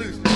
lose.